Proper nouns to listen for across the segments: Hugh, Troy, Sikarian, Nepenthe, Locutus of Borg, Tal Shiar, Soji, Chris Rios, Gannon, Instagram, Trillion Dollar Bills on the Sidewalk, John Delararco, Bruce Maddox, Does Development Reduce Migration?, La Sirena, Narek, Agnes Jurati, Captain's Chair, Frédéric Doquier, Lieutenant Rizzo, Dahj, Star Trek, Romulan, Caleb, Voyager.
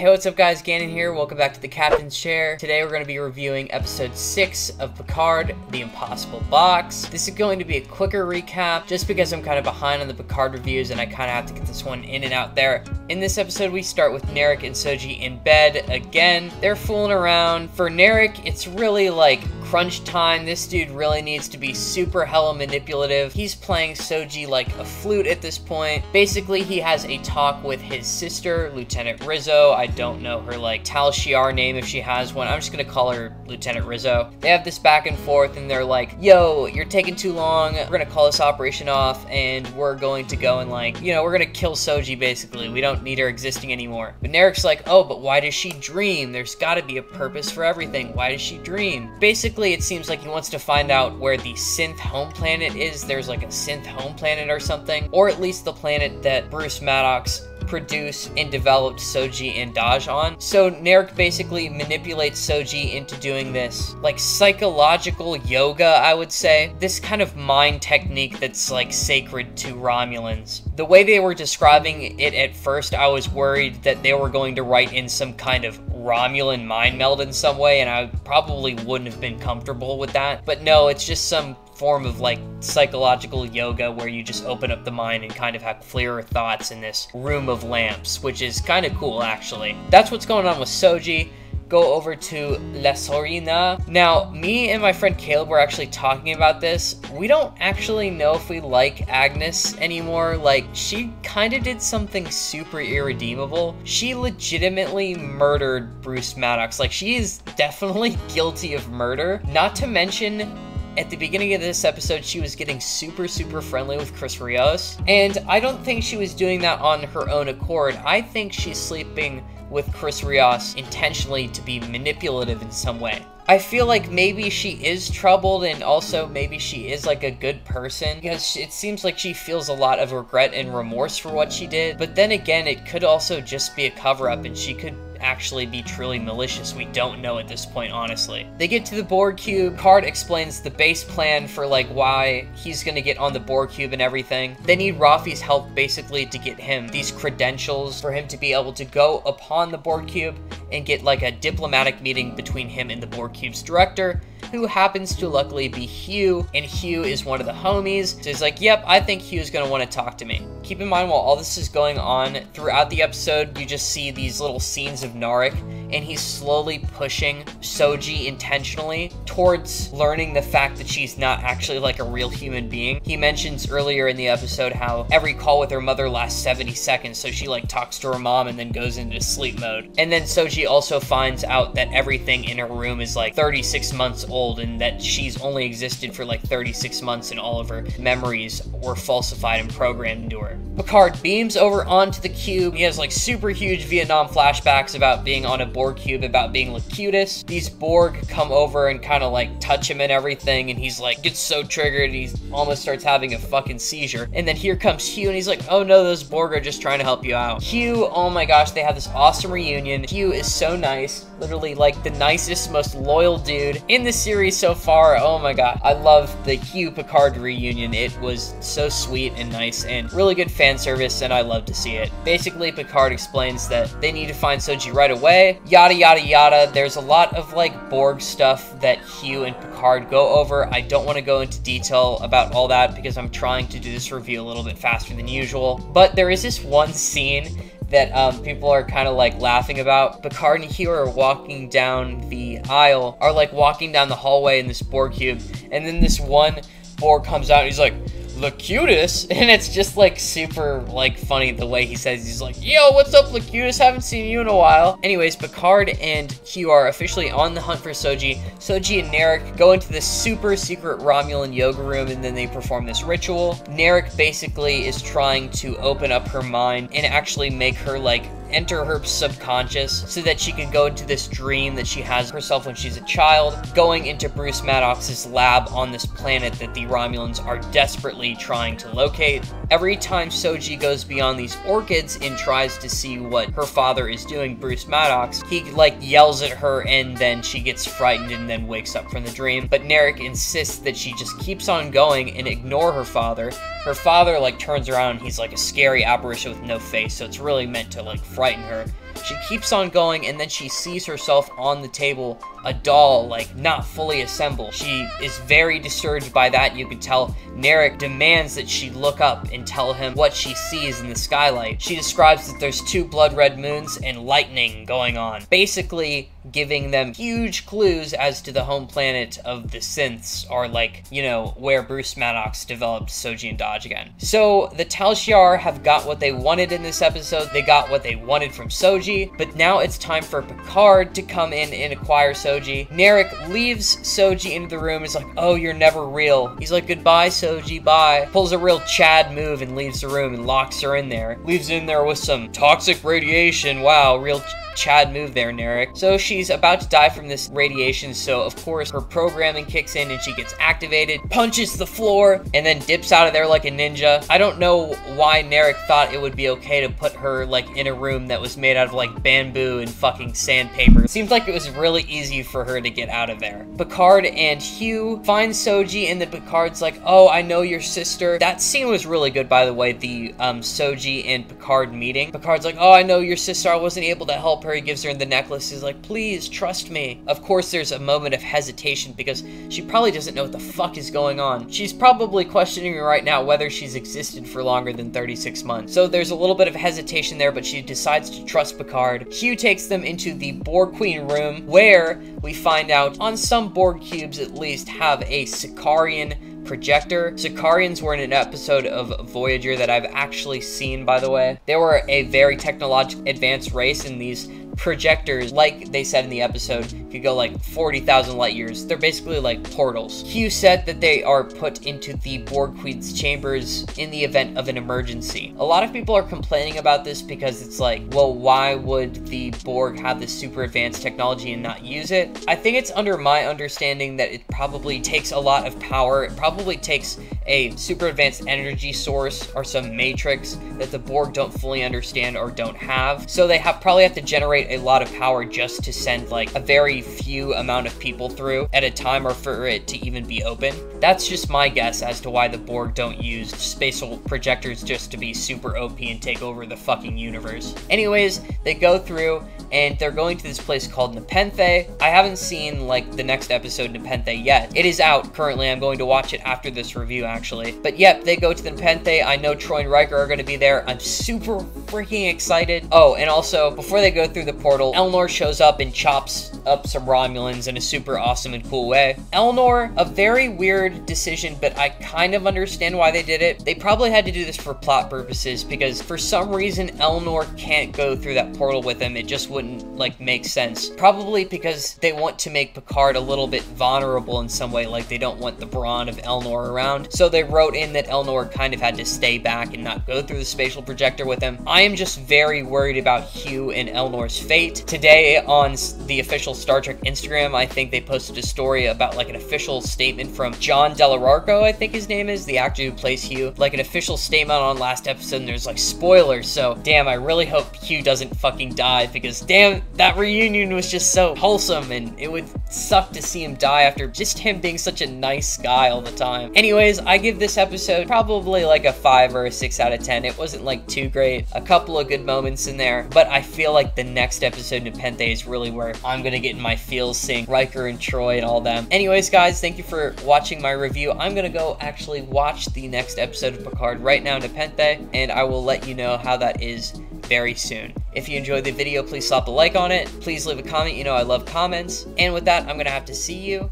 Hey, what's up guys, Gannon here, welcome back to the Captain's Chair. Today we're going to be reviewing episode 6 of Picard, The Impossible Box. This is going to be a quicker recap, just because I'm kind of behind on the Picard reviews and I kind of have to get this one in and out there. In this episode we start with Narek and Soji in bed again. They're fooling around. For Narek, it's really like crunch time. This dude really needs to be super hella manipulative. He's playing Soji like a flute at this point. Basically, he has a talk with his sister, Lieutenant Rizzo. I don't know her like Tal Shiar name if she has one. I'm just gonna call her Lieutenant Rizzo. They have this back and forth and they're like, yo, you're taking too long. We're gonna call this operation off and we're going to go and like, you know, we're gonna kill Soji basically. We don't need her existing anymore. But Narek's like, oh, but why does she dream? There's gotta be a purpose for everything. Why does she dream? Basically, it seems like he wants to find out where the synth home planet is. There's like a synth home planet or something, or at least the planet that Bruce Maddox produced and developed Soji and Dahj on. So Narek basically manipulates Soji into doing this like psychological yoga, I would say. This kind of mind technique that's like sacred to Romulans. The way they were describing it at first, I was worried that they were going to write in some kind of Romulan mind meld in some way, and I probably wouldn't have been comfortable with that. But no, it's just some form of like psychological yoga where you just open up the mind and kind of have clearer thoughts in this room of lamps, which is kind of cool actually. That's what's going on with Soji. Go over to La Sirena. Now, me and my friend Caleb were actually talking about this. We don't actually know if we like Agnes anymore. Like, she kind of did something super irredeemable. She legitimately murdered Bruce Maddox. Like, she is definitely guilty of murder. Not to mention, at the beginning of this episode, she was getting super friendly with Chris Rios. And I don't think she was doing that on her own accord. I think she's sleeping with Chris Rios intentionally to be manipulative in some way. I feel like maybe she is troubled, and also maybe she is like a good person, because it seems like she feels a lot of regret and remorse for what she did. But then again, it could also just be a cover-up and she could actually be truly malicious. We don't know at this point, honestly. They get to the Borg cube. Picard explains the base plan for like why he's gonna get on the Borg cube and everything. They need Rafi's help basically to get him these credentials for him to be able to go upon the Borg cube and get like a diplomatic meeting between him and the Borg cube's director, who happens to luckily be Hugh, and Hugh is one of the homies. So he's like, yep, I think Hugh's gonna want to talk to me. Keep in mind, while all this is going on throughout the episode, you just see these little scenes of Narek, and he's slowly pushing Soji intentionally towards learning the fact that she's not actually like a real human being. He mentions earlier in the episode how every call with her mother lasts 70 seconds, so she like talks to her mom and then goes into sleep mode. And then Soji also finds out that everything in her room is like 36 months old, and that she's only existed for like 36 months, and all of her memories were falsified and programmed into her. Picard beams over onto the cube. He has like super huge Vietnam flashbacks about being on a Borg cube, about being Locutus. These Borg come over and kind of like touch him and everything, and he's like gets so triggered he almost starts having a fucking seizure. And then here comes Hugh, and he's like, oh no, those Borg are just trying to help you out. Hugh, oh my gosh, they have this awesome reunion. Hugh is so nice, literally like the nicest, most loyal dude in the series so far. Oh my god, I love the Hugh Picard reunion. It was so sweet and nice and really good fan service, and I love to see it. Basically, Picard explains that they need to find Soji right away, yada yada yada. There's a lot of like Borg stuff that Hugh and Picard go over. I don't want to go into detail about all that because I'm trying to do this review a little bit faster than usual, but there is this one scene that people are kind of like laughing about. Picard and Hugh are walking down the aisle, are like walking down the hallway in this Borg cube, and then this one Borg comes out and he's like, Locutus? And it's just like super like funny the way he says. He's like, yo, what's up, Locutus? Haven't seen you in a while. Anyways, Picard and Hugh are officially on the hunt for Soji. Soji and Narek go into this super secret Romulan yoga room, and then they perform this ritual. Narek basically is trying to open up her mind and actually make her like enter her subconscious so that she can go into this dream that she has herself when she's a child, going into Bruce Maddox's lab on this planet that the Romulans are desperately trying to locate. Every time Soji goes beyond these orchids and tries to see what her father is doing, Bruce Maddox, he like yells at her, and then she gets frightened and then wakes up from the dream. But Narek insists that she just keeps on going and ignore her father. Her father like turns around, he's like a scary apparition with no face, so it's really meant to like frighten her. She keeps on going, and then she sees herself on the table, a doll, like, not fully assembled. She is very disturbed by that, you can tell. Narek demands that she look up and tell him what she sees in the skylight. She describes that there's two blood-red moons and lightning going on, basically giving them huge clues as to the home planet of the synths, or, like, you know, where Bruce Maddox developed Soji and Dahj again. So, the Tal Shiar have got what they wanted in this episode. They got what they wanted from Soji, but now it's time for Picard to come in and acquire Soji. Narek leaves Soji into the room. He's like, oh, you're never real. He's like, goodbye, Soji, bye. Pulls a real Chad move and leaves the room and locks her in there. Leaves her in there with some toxic radiation. Wow, real Chad move there, Narek. So she's about to die from this radiation, so of course her programming kicks in and she gets activated, punches the floor, and then dips out of there like a ninja. I don't know why Narek thought it would be okay to put her, like, in a room that was made out of, like, bamboo and fucking sandpaper. It seemed like it was really easy for her to get out of there. Picard and Hugh find Soji, and then Picard's like, oh, I know your sister. That scene was really good, by the way, the Soji and Picard meeting. Picard's like, oh, I know your sister. I wasn't able to help her. He gives her the necklace. He's like, please trust me. Of course, there's a moment of hesitation because she probably doesn't know what the fuck is going on. She's probably questioning right now whether she's existed for longer than 36 months. So there's a little bit of hesitation there, but she decides to trust Picard. Hugh takes them into the Borg Queen room, where we find out on some Borg cubes at least have a Sikarian projector. Sikarians were in an episode of Voyager that I've actually seen, by the way. They were a very technologically advanced race, and these projectors, like they said in the episode, could go like 40,000 light years. They're basically like portals. Hugh said that they are put into the Borg Queen's chambers in the event of an emergency. A lot of people are complaining about this because it's like, well, why would the Borg have this super advanced technology and not use it? I think it's under my understanding that it probably takes a lot of power. It probably takes a super advanced energy source or some matrix that the Borg don't fully understand or don't have. So they probably have to generate a lot of power just to send like a very few amount of people through at a time, or for it to even be open. That's just my guess as to why the Borg don't use spatial projectors just to be super OP and take over the fucking universe. Anyways, they go through and they're going to this place called Nepenthe. I haven't seen like the next episode Nepenthe yet. It is out currently. I'm going to watch it after this review actually. But yep, they go to the Nepenthe. I know Troy and Riker are going to be there. I'm super freaking excited. Oh, and also before they go through the portal, Elnor shows up and chops up some Romulans in a super awesome and cool way. Elnor, a very weird decision, but I kind of understand why they did it. They probably had to do this for plot purposes because for some reason Elnor can't go through that portal with him. It just wouldn't like make sense. Probably because they want to make Picard a little bit vulnerable in some way, like they don't want the brawn of Elnor around. So they wrote in that Elnor kind of had to stay back and not go through the spatial projector with him. I am just very worried about Hugh and Elnor's fate. Today on the official Star Trek Instagram, I think they posted a story about like an official statement from John Delararco, I think his name is, the actor who plays Hugh, like an official statement on last episode, and there's like spoilers. So damn, I really hope Hugh doesn't fucking die, because damn, that reunion was just so wholesome, and it would suck to see him die after just him being such a nice guy all the time. Anyways, I give this episode probably like a 5 or a 6 out of 10. It wasn't like too great. A couple of good moments in there, but I feel like the next episode, Nepenthe, is really where I'm gonna get in my feels seeing Riker and Troy and all them. Anyways, guys, thank you for watching my review. I'm gonna go actually watch the next episode of Picard right now, Nepenthe, and I will let you know how that is very soon. If you enjoyed the video, please slap a like on it. Please leave a comment. You know I love comments. And with that, I'm gonna have to see you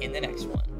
in the next one.